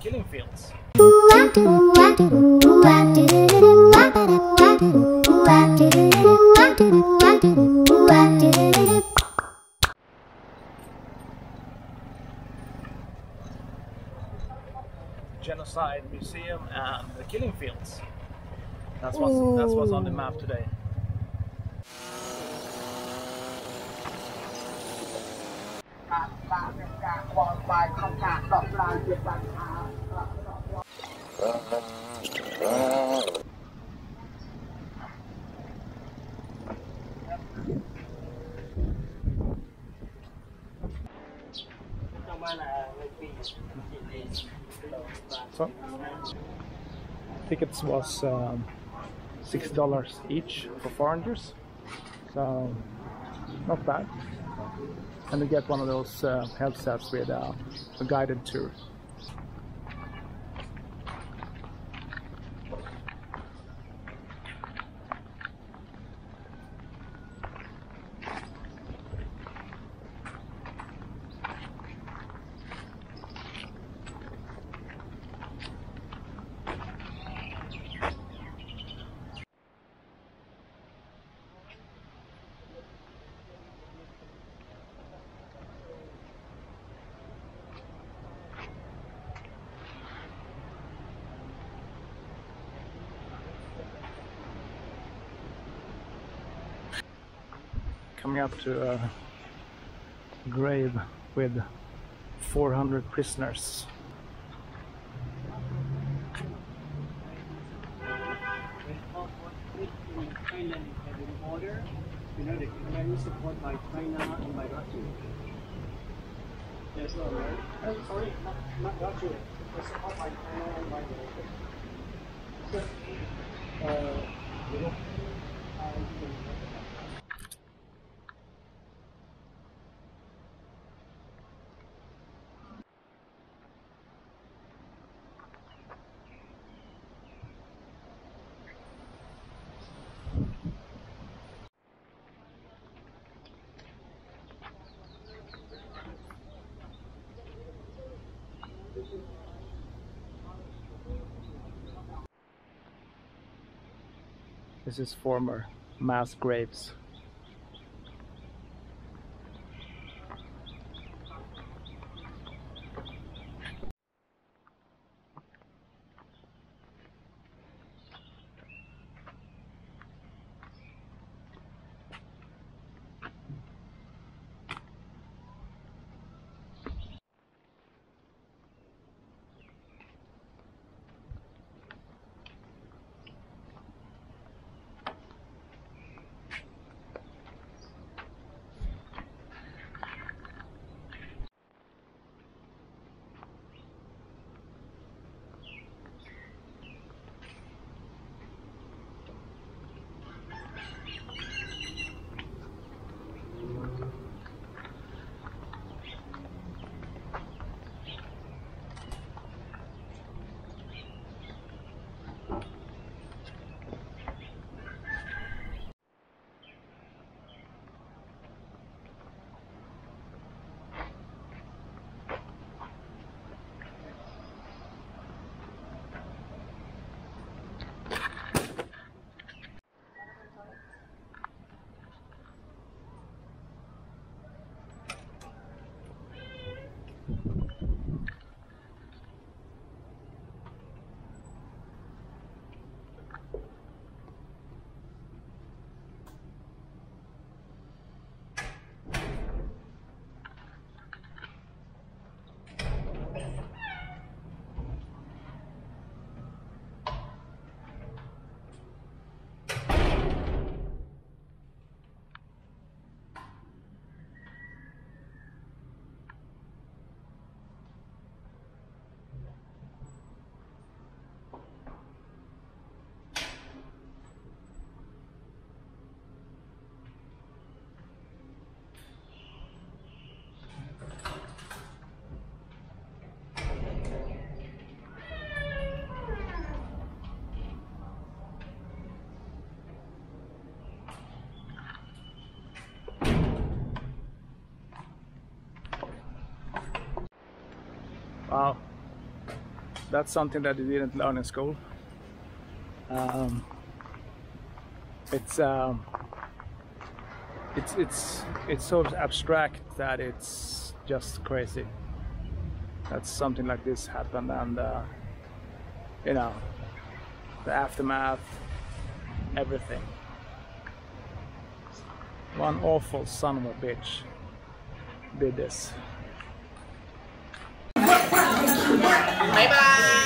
Killing Fields. Genocide Museum and the Killing Fields. That's what's on the map today. So, tickets was $6 each for foreigners, so not bad. And we get one of those headsets with a guided tour. Coming up to a grave with 400 prisoners. This is former mass graves. That's something that you didn't learn in school. It's so abstract that it's just crazy that something like this happened, and you know, the aftermath, everything. One awful son of a bitch did this. Bye bye.